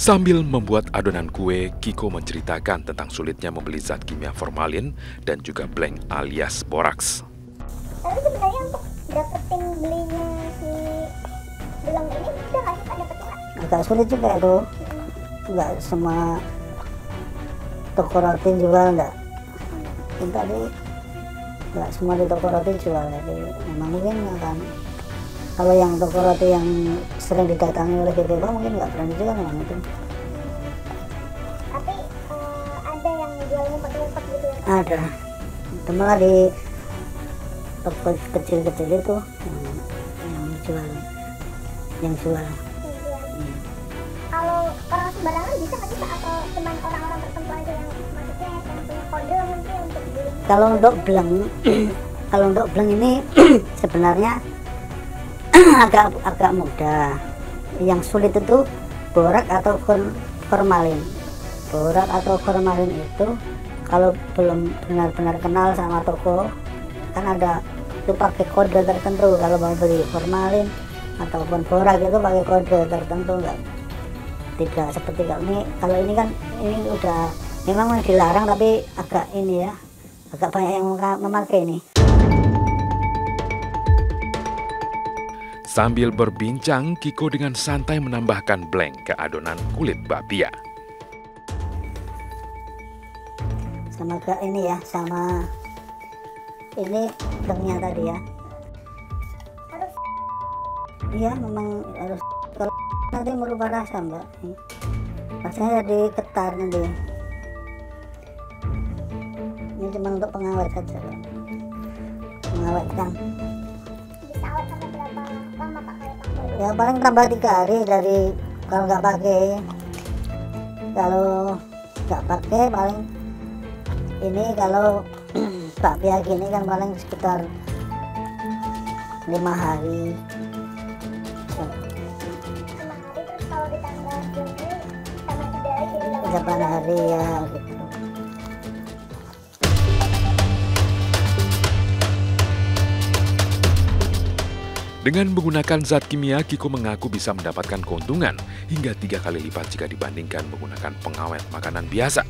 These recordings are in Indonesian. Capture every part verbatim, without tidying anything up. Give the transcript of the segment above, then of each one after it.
Sambil membuat adonan kue, Kiko menceritakan tentang sulitnya membeli zat kimia formalin dan juga blank alias boraks. Tapi sebenarnya untuk dapetin belinya si belang ini bisa nggak sih Pak, dapetin nggak? Agak sulit juga itu, nggak semua toko roti jual nggak. Tadi nggak semua di toko roti jual, jadi memang mungkin akan. Kalau yang toko roti yang sering didatangi oleh B P O M mungkin nggak berani juga nggak mungkin. Tapi uh, ada yang jual ngumpet-ngumpet gitu ya? Ada. Cuma di toko kecil-kecil itu yang, yang jual, yang jual. Hmm. Kalau orang sembarangan bisa nggak sih Pak? Atau cuma orang-orang tertentu aja yang maksudnya yang punya kode mungkin untuk beli? Kalau untuk beleng, kalau untuk beleng ini sebenarnya agak agak mudah. Yang sulit itu borak atau formalin. Borak atau formalin itu kalau belum benar-benar kenal sama toko, kan ada itu pakai kode tertentu. Kalau mau beli formalin ataupun borak itu pakai kode tertentu, enggak tidak seperti kalau ini. Kalau ini kan ini udah memang dilarang, tapi agak ini ya, agak banyak yang memakai ini. Sambil berbincang, Kiko dengan santai menambahkan blank ke adonan kulit Mbak Bia. Sama ke ini ya, sama ini blanknya tadi ya. Harus. Iya, memang harus. Kalau nanti merubah rasa Mbak, rasanya jadi ketar nanti. Ini cuma untuk pengawet saja, pengawetkan. Ya paling tambah tiga hari dari kalau nggak pakai. Kalau nggak pakai paling ini, kalau Mbak Bia gini kan paling sekitar lima hari. Delapan hari ya. Gitu. Dengan menggunakan zat kimia, Kiko mengaku bisa mendapatkan keuntungan hingga tiga kali lipat jika dibandingkan menggunakan pengawet makanan biasa.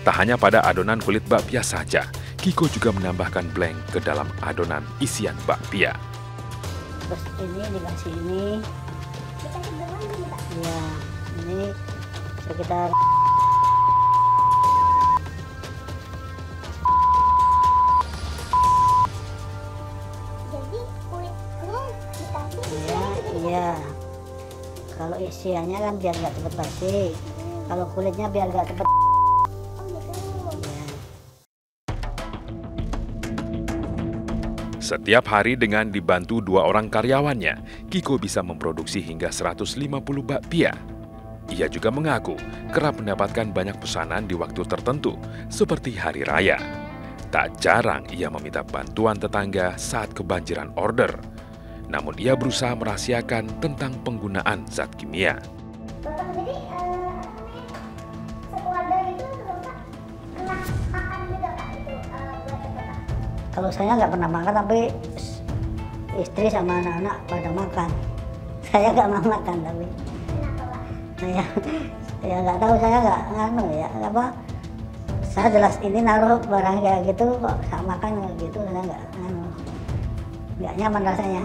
Tak hanya pada adonan kulit Mbak Bia saja, Kiko juga menambahkan blank ke dalam adonan isian Mbak Bia. Terus ini dikasih ini, ya ini sekitar kalau isiannya kan biar nggak cepet basi, kalau kulitnya biar nggak cepet. Setiap hari dengan dibantu dua orang karyawannya, Kiko bisa memproduksi hingga seratus lima puluh Mbak Bia. Ia juga mengaku kerap mendapatkan banyak pesanan di waktu tertentu, seperti hari raya. Tak jarang ia meminta bantuan tetangga saat kebanjiran order. Namun ia berusaha merahasiakan tentang penggunaan zat kimia. Bapak, jadi uh, sekeluarga itu Bapak pernah makan juga Pak itu uh, buat Bapak? Kalau saya nggak pernah makan, tapi istri sama anak-anak pada makan. Saya nggak mau makan tapi. Kenapa Pak? Saya ya nggak tahu, saya nggak nganu ya apa. Saya jelas ini naruh barang kayak gitu kok nggak makan kayak gitu, saya nggak nganu, nggak nyaman rasanya.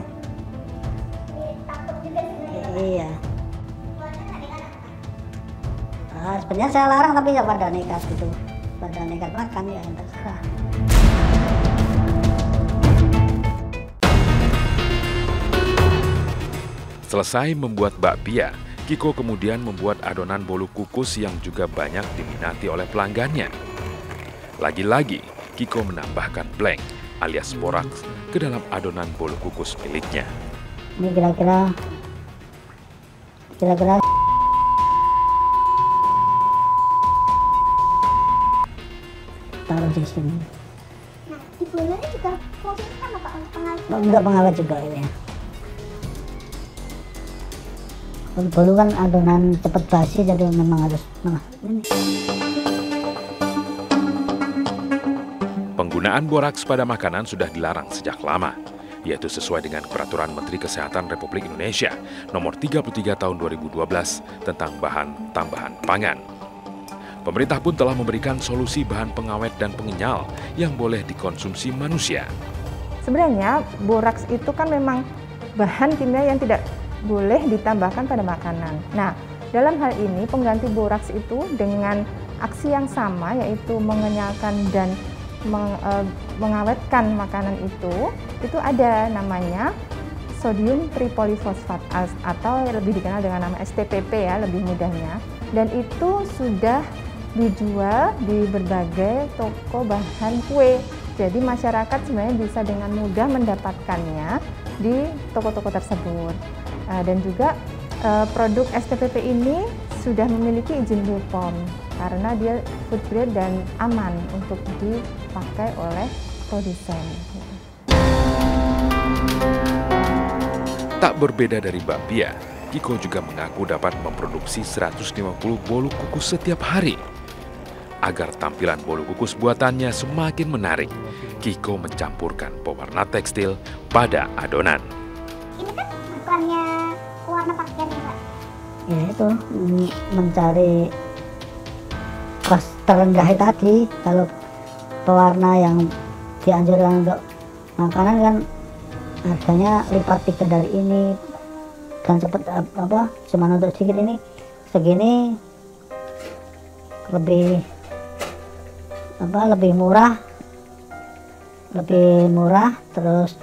Iya. Nah, sebenarnya saya larang, tapi ya pada nekat gitu, pada nekat makan ya terserah. Selesai membuat Mbak Bia, Kiko kemudian membuat adonan bolu kukus yang juga banyak diminati oleh pelanggannya. Lagi-lagi, Kiko menambahkan blank alias boraks ke dalam adonan bolu kukus miliknya. Ini kira-kira kira-kira taruh di sini. Nah, di bulan ini juga fungsinya sama Pak, pengawet? Enggak, pengawet juga ini. Bolu kan adonan cepat basi, jadi memang harus nah, ini. Penggunaan boraks pada makanan sudah dilarang sejak lama. yaitu sesuai dengan Peraturan Menteri Kesehatan Republik Indonesia Nomor tiga puluh tiga Tahun dua ribu dua belas tentang bahan tambahan pangan. Pemerintah pun telah memberikan solusi bahan pengawet dan pengenyal yang boleh dikonsumsi manusia. Sebenarnya boraks itu kan memang bahan kimia yang tidak boleh ditambahkan pada makanan. Nah, dalam hal ini pengganti boraks itu dengan aksi yang sama, yaitu mengenyalkan dan meng, e, mengawetkan makanan itu, itu ada namanya sodium tripolifosfat atau lebih dikenal dengan nama S T P P ya, lebih mudahnya. Dan itu sudah dijual di berbagai toko bahan kue. Jadi masyarakat sebenarnya bisa dengan mudah mendapatkannya di toko-toko tersebut. Dan juga produk S T P P ini sudah memiliki izin BAPOM karena dia food grade dan aman untuk dipakai oleh produsen. Tak berbeda dari Mbak Bia, Kiko juga mengaku dapat memproduksi seratus lima puluh bolu kukus setiap hari. Agar tampilan bolu kukus buatannya semakin menarik, Kiko mencampurkan pewarna tekstil pada adonan. Ini kan bukannya warna pakaian, Mbak? Ya itu, mencari kelas terendah tadi. Kalau pewarna yang dianjurkan untuk makanan kan harganya lipat tiga dari ini. Dan cepet apa cuma untuk sedikit ini segini lebih apa lebih murah lebih murah terus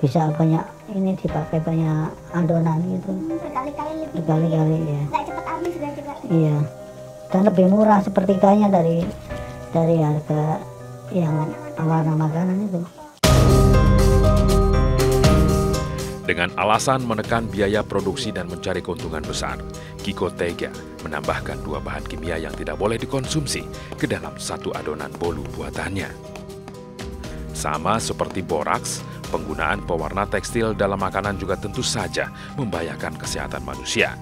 bisa banyak ini dipakai banyak adonan gitu berkali-kali lebih berkali-kali ya nggak cepet habis dan juga iya dan lebih murah sepertiganya dari dari harga yang warna makanan itu. Dengan alasan menekan biaya produksi dan mencari keuntungan besar, Kiko tega menambahkan dua bahan kimia yang tidak boleh dikonsumsi ke dalam satu adonan bolu buatannya. Sama seperti boraks, penggunaan pewarna tekstil dalam makanan juga tentu saja membahayakan kesehatan manusia.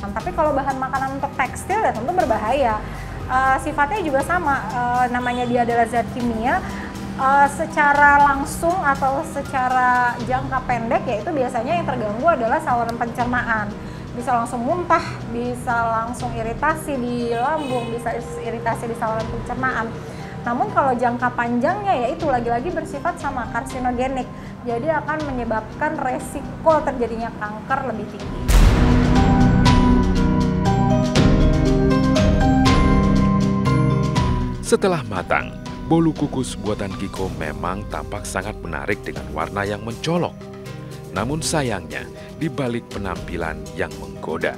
Tapi kalau bahan makanan untuk tekstil ya tentu berbahaya. Uh, sifatnya juga sama, uh, namanya dia adalah zat kimia. Uh, secara langsung atau secara jangka pendek yaitu biasanya yang terganggu adalah saluran pencernaan, bisa langsung muntah, bisa langsung iritasi di lambung, bisa iritasi di saluran pencernaan. Namun kalau jangka panjangnya yaitu lagi-lagi bersifat sama karsinogenik, jadi akan menyebabkan resiko terjadinya kanker lebih tinggi. Setelah matang, bolu kukus buatan Kiko memang tampak sangat menarik dengan warna yang mencolok. Namun sayangnya, di balik penampilan yang menggoda,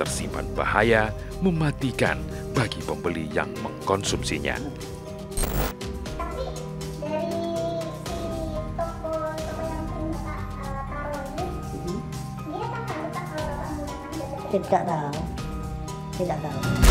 tersimpan bahaya mematikan bagi pembeli yang mengkonsumsinya. Tapi dari toko yang minta dia tidak tahu, tidak tahu.